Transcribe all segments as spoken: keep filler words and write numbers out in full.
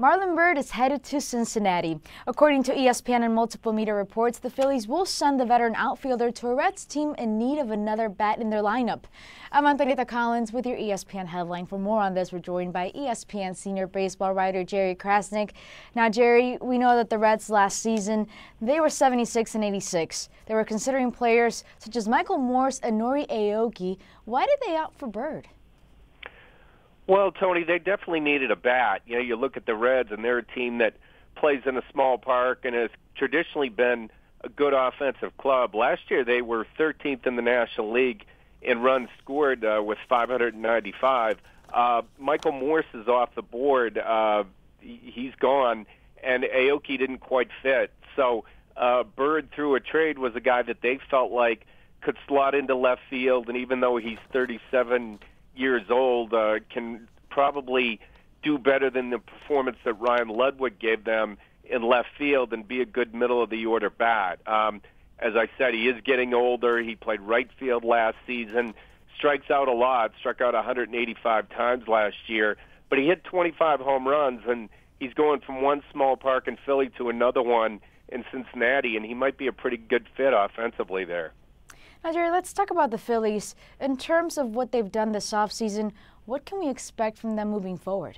Marlon Byrd is headed to Cincinnati. According to E S P N and multiple media reports, the Phillies will send the veteran outfielder to a Reds team in need of another bat in their lineup. I'm Anita Collins with your E S P N headline. For more on this, we're joined by E S P N senior baseball writer Jerry Crasnick. Now, Jerry, we know that the Reds last season, they were seventy-six and eighty-six. They were considering players such as Michael Morse and Nori Aoki. Why did they opt for Byrd? Well, Tony, they definitely needed a bat. You know, you look at the Reds, and they're a team that plays in a small park and has traditionally been a good offensive club. Last year, they were thirteenth in the National League in runs scored uh, with five hundred ninety-five. Uh, Michael Morse is off the board. Uh, he's gone, and Aoki didn't quite fit. So uh, Byrd, through a trade, was a guy that they felt like could slot into left field, and even though he's thirty-seven years old, uh, can probably do better than the performance that Ryan Ludwick gave them in left field and be a good middle-of-the-order bat. Um, as I said, he is getting older. He played right field last season, strikes out a lot, struck out one hundred eighty-five times last year, but he hit twenty-five home runs, and he's going from one small park in Philly to another one in Cincinnati, and he might be a pretty good fit offensively there. Now, Jerry, let's talk about the Phillies. In terms of what they've done this offseason, what can we expect from them moving forward?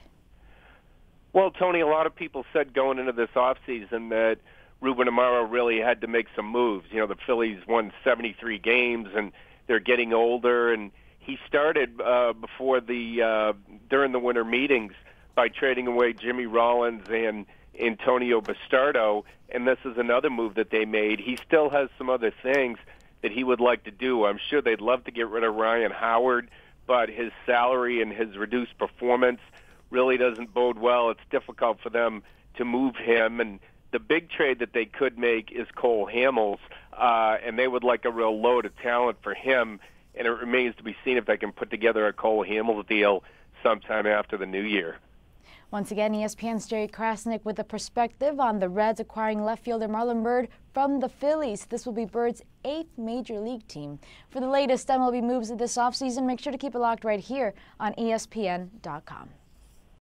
Well, Tony, a lot of people said going into this offseason that Ruben Amaro really had to make some moves. You know, the Phillies won seventy-three games, and they're getting older. And he started uh, before the uh, during the winter meetings by trading away Jimmy Rollins and Antonio Bastardo, and this is another move that they made. He still has some other things that he would like to do. I'm sure they'd love to get rid of Ryan Howard, but his salary and his reduced performance really doesn't bode well. It's difficult for them to move him, and the big trade that they could make is Cole Hamels, uh, and they would like a real load of talent for him, and it remains to be seen if they can put together a Cole Hamels deal sometime after the new year. Once again, E S P N's Jerry Krasnick with a perspective on the Reds acquiring left fielder Marlon Byrd from the Phillies. This will be Byrd's eighth major league team. For the latest M L B moves of this offseason, make sure to keep it locked right here on E S P N dot com.